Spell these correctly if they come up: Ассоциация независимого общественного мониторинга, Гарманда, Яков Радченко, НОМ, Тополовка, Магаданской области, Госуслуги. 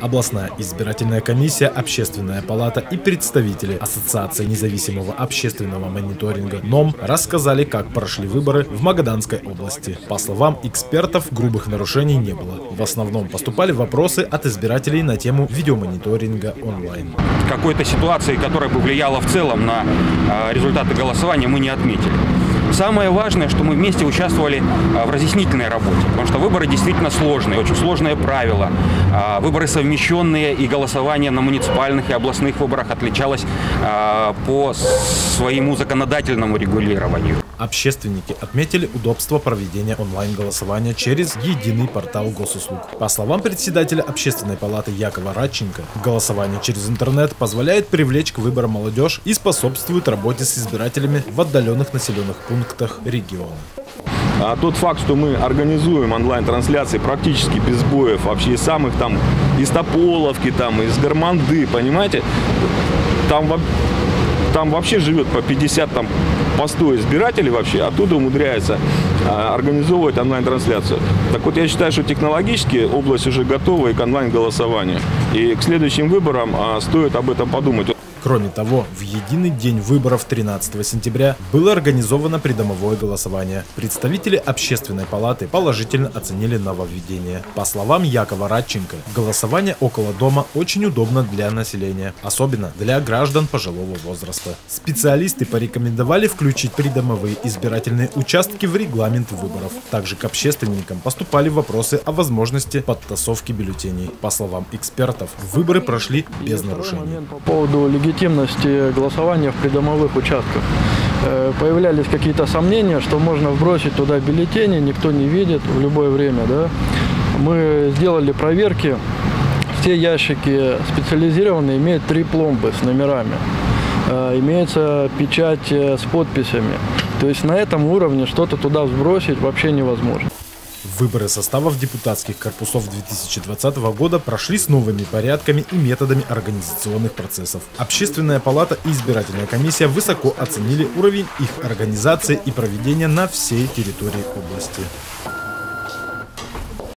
Областная избирательная комиссия, общественная палата и представители Ассоциации независимого общественного мониторинга НОМ рассказали, как прошли выборы в Магаданской области. По словам экспертов, грубых нарушений не было. В основном поступали вопросы от избирателей на тему видеомониторинга онлайн. Какой-то ситуации, которая бы влияла в целом на результаты голосования, мы не отметили. Самое важное, что мы вместе участвовали в разъяснительной работе, потому что выборы действительно сложные, очень сложные правила. Выборы совмещенные, и голосование на муниципальных и областных выборах отличалось по своему законодательному регулированию. Общественники отметили удобство проведения онлайн-голосования через единый портал госуслуг. По словам председателя Общественной палаты Якова Радченко, голосование через интернет позволяет привлечь к выборам молодежь и способствует работе с избирателями в отдаленных населенных пунктах региона. А тот факт, что мы организуем онлайн-трансляции практически без боев, вообще из самых там, из Тополовки, там, из Гарманды, понимаете, там вообще живет по 50 там, по 100 избирателей вообще, оттуда умудряется организовывать онлайн-трансляцию. Так вот, я считаю, что технологически область уже готова и к онлайн-голосованию. И к следующим выборам стоит об этом подумать. Кроме того, в единый день выборов 13 сентября было организовано придомовое голосование. Представители Общественной палаты положительно оценили нововведение. По словам Якова Радченко, голосование около дома очень удобно для населения, особенно для граждан пожилого возраста. Специалисты порекомендовали включить придомовые избирательные участки в регламент выборов. Также к общественникам поступали вопросы о возможности подтасовки бюллетеней. По словам экспертов, выборы прошли без нарушений. По поводу легитимности голосования в придомовых участках. Появлялись какие-то сомнения, что можно вбросить туда бюллетени, никто не видит в любое время. Да? Мы сделали проверки. Все ящики специализированные имеют 3 пломбы с номерами. Имеется печать с подписями. То есть на этом уровне что-то туда сбросить вообще невозможно. Выборы составов депутатских корпусов 2020 года прошли с новыми порядками и методами организационных процессов. Общественная палата и избирательная комиссия высоко оценили уровень их организации и проведения на всей территории области.